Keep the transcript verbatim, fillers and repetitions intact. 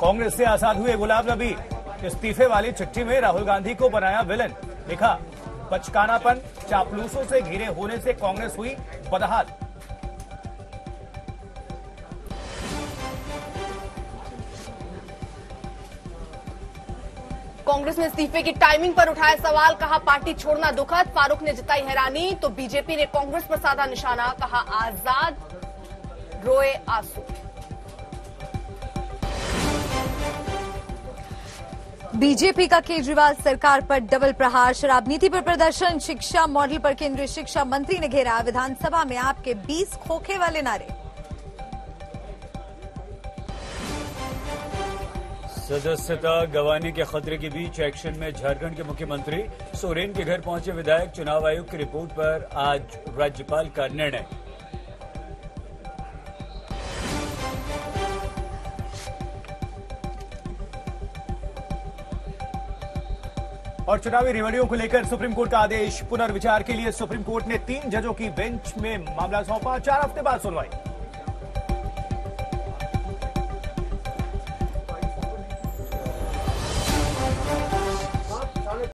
कांग्रेस से आजाद हुए गुलाम नबी। इस्तीफे वाली चिट्ठी में राहुल गांधी को बनाया विलन। लिखा, बचकानापन, चापलूसों से घिरे होने से कांग्रेस हुई बदहाल। कांग्रेस ने इस्तीफे की टाइमिंग पर उठाया सवाल, कहा पार्टी छोड़ना दुखद। फारूक ने जताई हैरानी, तो बीजेपी ने कांग्रेस पर साधा निशाना, कहा आजाद रोए आंसू। बीजेपी का केजरीवाल सरकार पर डबल प्रहार। शराब नीति पर प्रदर्शन, शिक्षा मॉडल पर केंद्रीय शिक्षा मंत्री ने घेरा। विधानसभा में आपके बीस खोखे वाले नारे। सदस्यता गंवाने के खतरे के बीच एक्शन में झारखंड के मुख्यमंत्री। सोरेन के घर पहुंचे विधायक। चुनाव आयोग की रिपोर्ट पर आज राज्यपाल का निर्णय। और चुनावी रेवड़ियों को लेकर सुप्रीम कोर्ट का आदेश। पुनर्विचार के लिए सुप्रीम कोर्ट ने तीन जजों की बेंच में मामला सौंपा। चार हफ्ते बाद सुनवाई।